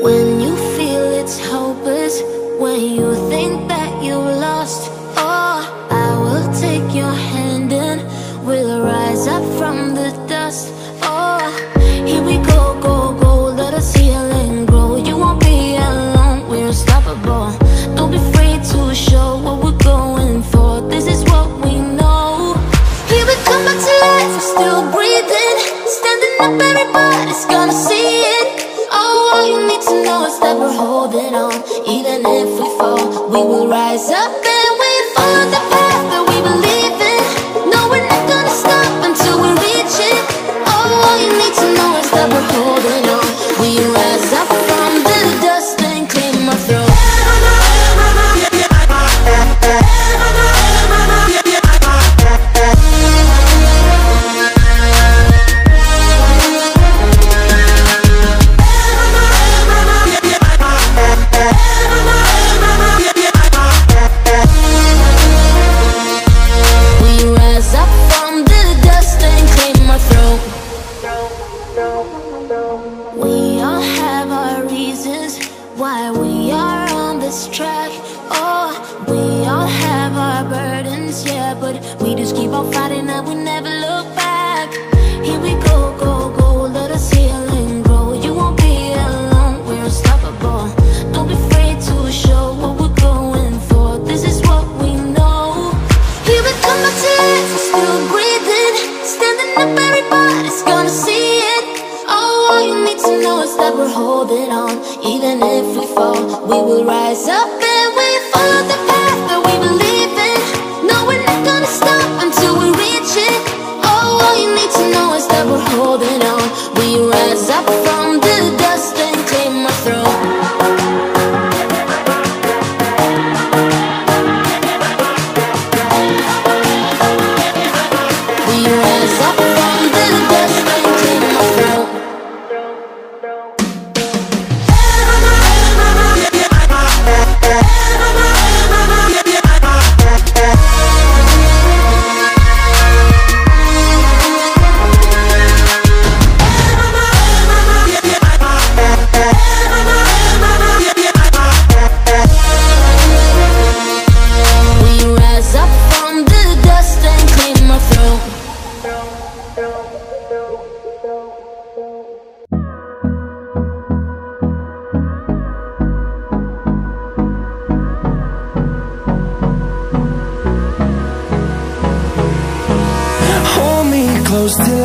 When you feel it's hopeless, when you think that you're lost, oh, I will take your hand and we'll rise up from the dust. Oh, here we go, go, go, let us heal and grow. You won't be alone, we're unstoppable. Don't be afraid to show what we're going for. This is what we know. Here we come back to life, we're still breathing. Standing up, everybody's gonna see it. All you need to know is that we're holding on. Even if we fall, we will rise up and we follow the path that we believe in. No, we're not gonna stop until we reach it. Oh, all you need to know is that we're holding on. We rise up from the dust and clean my throat. Till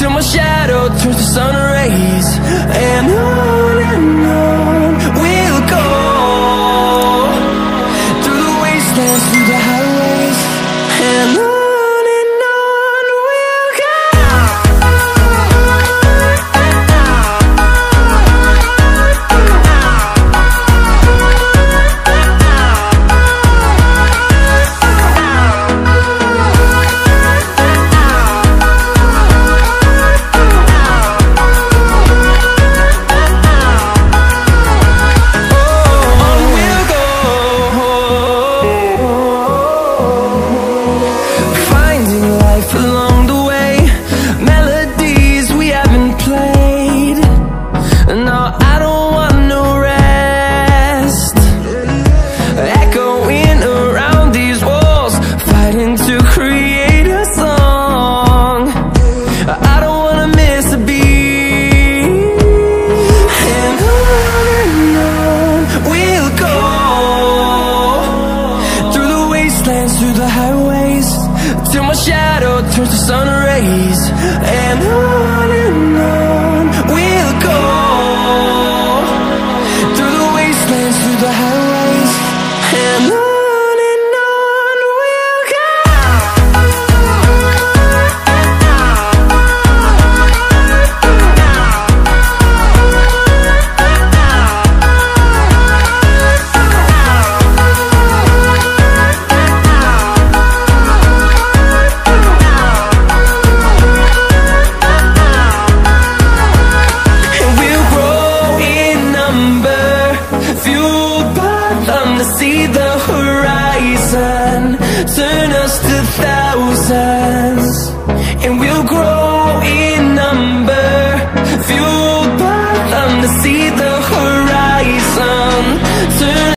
till my shadow turns to sun rays. And on we'll go, through the wastelands, through the highways, and on we'll go. fueled by them to see the horizon turn us to thousands.